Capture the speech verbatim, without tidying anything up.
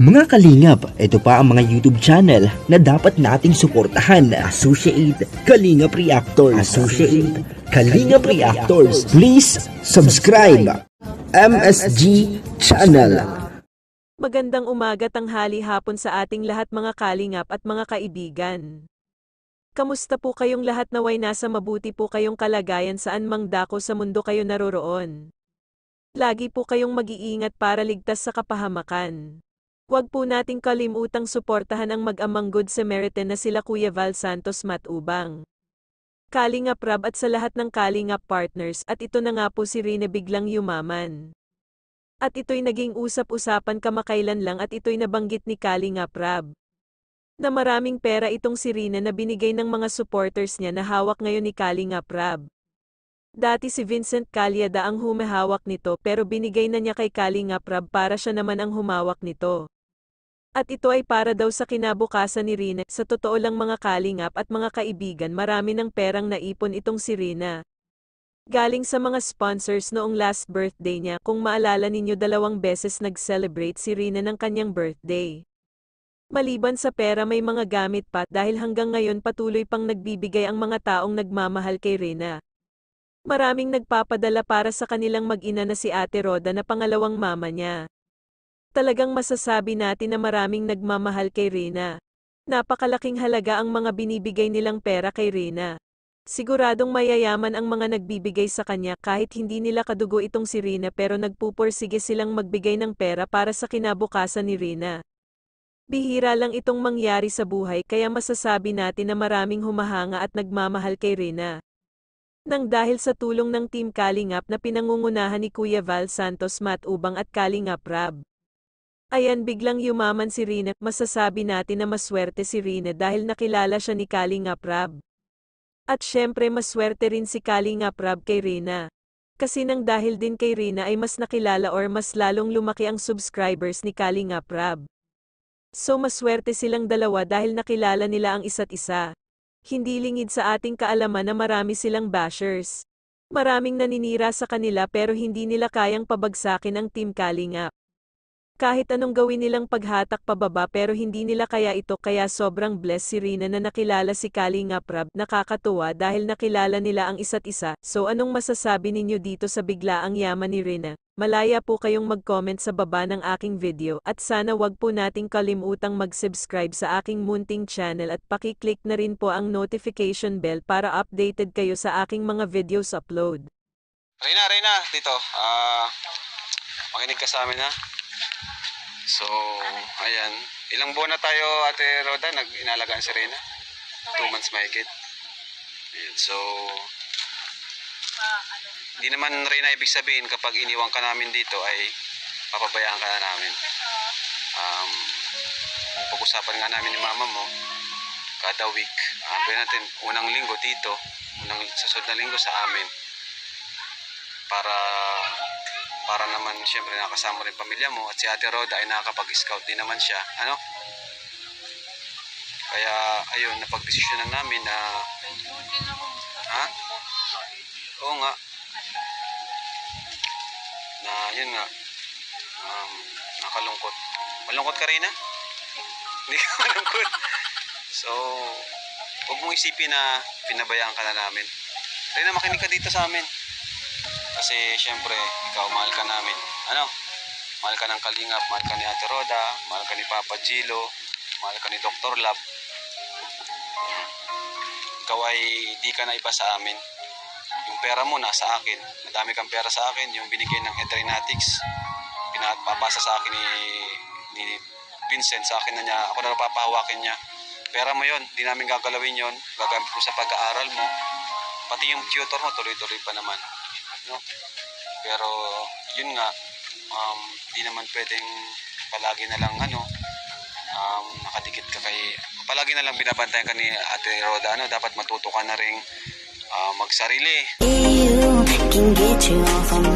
Mga Kalingap, ito pa ang mga YouTube channel na dapat nating suportahan. Associate Kalingap Reactors. Associate Kalingap Reactors. Please subscribe. M S G Channel. Magandang umaga, tanghali, hapon sa ating lahat mga Kalingap at mga kaibigan. Kamusta po kayong lahat? Naway nasa mabuti po kayong kalagayan saan mang dako sa mundo kayo naroroon. Lagi po kayong mag-iingat para ligtas sa kapahamakan. Huwag po nating kalimutang suportahan ang mag-amang good Samaritan na sila Kuya Val Santos Matubang, KalingapRab at sa lahat ng Kalingap partners. At ito na nga po, si Rheina biglang yumaman. At ito'y naging usap-usapan kamakailan lang at ito'y nabanggit ni KalingapRab na maraming pera itong si Rheina na binigay ng mga supporters niya na hawak ngayon ni KalingapRab. Dati si Vincent Caliada ang humahawak nito pero binigay na niya kay KalingapRab para siya naman ang humawak nito. At ito ay para daw sa kinabukasan ni Rheina. Sa totoo lang mga Kalingap at mga kaibigan, marami ng perang naipon itong si Rheina galing sa mga sponsors noong last birthday niya. Kung maalala ninyo, dalawang beses nag-celebrate si Rheina ng kanyang birthday. Maliban sa pera, may mga gamit pa dahil hanggang ngayon patuloy pang nagbibigay ang mga taong nagmamahal kay Rheina. Maraming nagpapadala para sa kanilang mag-ina na si Ate Rhoda na pangalawang mama niya. Talagang masasabi natin na maraming nagmamahal kay Rheina. Napakalaking halaga ang mga binibigay nilang pera kay Rheina. Siguradong mayayaman ang mga nagbibigay sa kanya kahit hindi nila kadugo itong si Rheina, pero nagpupursige silang magbigay ng pera para sa kinabukasan ni Rheina. Bihira lang itong mangyari sa buhay, kaya masasabi natin na maraming humahanga at nagmamahal kay Rheina. Nang dahil sa tulong ng Team Kalingap na pinangungunahan ni Kuya Val Santos Matubang at KalingapRab. Ayan, biglang yumaman si Rheina. Masasabi natin na maswerte si Rheina dahil nakilala siya ni KalingapRab. At syempre maswerte rin si KalingapRab kay Rheina. Kasi nang dahil din kay Rheina ay mas nakilala or mas lalong lumaki ang subscribers ni KalingapRab. So maswerte silang dalawa dahil nakilala nila ang isa't isa. Hindi lingid sa ating kaalaman na marami silang bashers. Maraming naninira sa kanila pero hindi nila kayang pabagsakin ang Team Kalingap. Kahit anong gawin nilang paghatak pababa pero hindi nila kaya ito, kaya sobrang blessed si Rheina na nakilala si KalingapRab. Nakakatuwa dahil nakilala nila ang isa't isa. So anong masasabi ninyo dito sa biglaang yaman ni Rheina? Malaya po kayong mag-comment sa baba ng aking video at sana wag po nating kalimutang mag-subscribe sa aking munting channel at paki-click na rin po ang notification bell para updated kayo sa aking mga videos upload. Rheina, Rheina, dito. Uh, makinig ka sa amin ha. So, ayan. Ilang buwan na tayo, Ate Rhoda, nag-inalagaan si Rheina. Two months mahigit. So, hindi naman rin na ibig sabihin kapag iniwan ka namin dito ay papabayaan ka na namin. Um, pag-usapan nga namin ni mama mo kada week. Uh, Bigyan natin unang linggo dito, unang susunod na linggo sa amin. Para para naman siyempre nakasama rin pamilya mo at si Ate Rhoda ay nakakapag-scout din naman siya. Ano? Kaya ayun, napag-desisyonan namin na ha? Oo nga. Na yun nga, um, nakalungkot. Malungkot ka, Rheina? Hindi ka malungkot. So, huwag mong isipin na pinabayaan ka na namin. Rheina, makinig ka dito sa amin. Kasi, syempre, ikaw, mahal ka namin. Ano? Mahal ka ng Kalingap, mahal ka ni Ate Rhoda, mahal ka ni Papa Jilo, mahal ka ni Doctor Lap. Ikaw ay di ka na iba sa amin. Yung pera mo nasa akin. Madami kang pera sa akin. Yung binigay ng Eternatics, pinapapasa sa akin ni, ni Vincent. Sa akin na niya. Ako na napapahawakin niya. Pera mo yon, di namin gagalawin yon. Gagamit ko sa pag-aaral mo. Pati yung tutor mo, tuloy-tuloy pa naman. No? Pero, yun nga, um, di naman pwedeng palagi na lang, ano, um, nakadikit ka kay, palagi na lang binabantayan ka ni Ate Rhoda, ano, dapat matuto ka na rin, Uh, magsarili.